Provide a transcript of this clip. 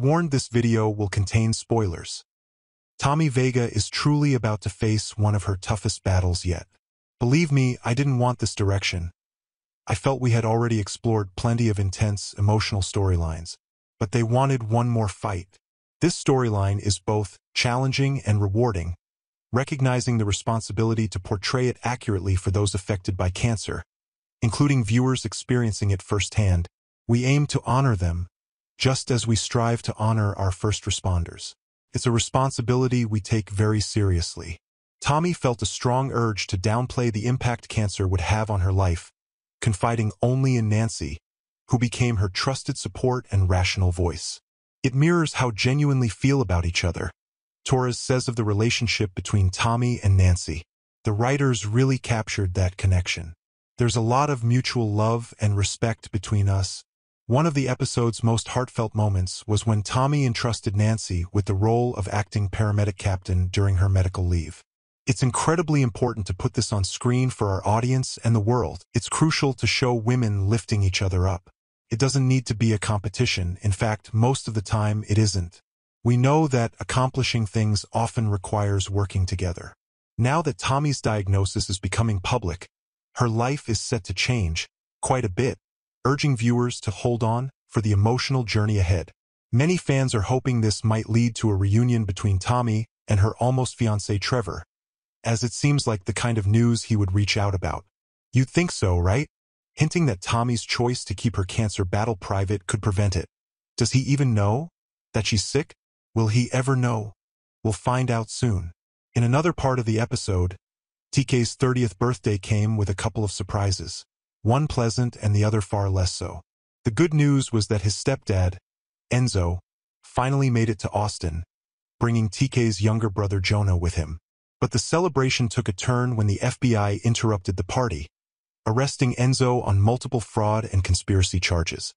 warned, this video will contain spoilers. Tommy Vega is truly about to face one of her toughest battles yet. Believe me, I didn't want this direction. I felt we had already explored plenty of intense, emotional storylines, but they wanted one more fight. This storyline is both challenging and rewarding, recognizing the responsibility to portray it accurately for those affected by cancer, including viewers experiencing it firsthand. We aim to honor them, just as we strive to honor our first responders. It's a responsibility we take very seriously. Tommy felt a strong urge to downplay the impact cancer would have on her life, confiding only in Nancy, who became her trusted support and rational voice. It mirrors how genuinely feel about each other. Torres says of the relationship between Tommy and Nancy, "The writers really captured that connection. There's a lot of mutual love and respect between us." One of the episode's most heartfelt moments was when Tommy entrusted Nancy with the role of acting paramedic captain during her medical leave. It's incredibly important to put this on screen for our audience and the world. It's crucial to show women lifting each other up. It doesn't need to be a competition. In fact, most of the time it isn't. We know that accomplishing things often requires working together. Now that Tommy's diagnosis is becoming public, her life is set to change quite a bit, urging viewers to hold on for the emotional journey ahead. Many fans are hoping this might lead to a reunion between Tommy and her almost fiancé Trevor, as it seems like the kind of news he would reach out about. You'd think so, right? Hinting that Tommy's choice to keep her cancer battle private could prevent it. Does he even know that she's sick? Will he ever know? We'll find out soon. In another part of the episode, TK's 30th birthday came with a couple of surprises, one pleasant and the other far less so. The good news was that his stepdad, Enzo, finally made it to Austin, bringing TK's younger brother Jonah with him. But the celebration took a turn when the FBI interrupted the party, arresting Enzo on multiple fraud and conspiracy charges.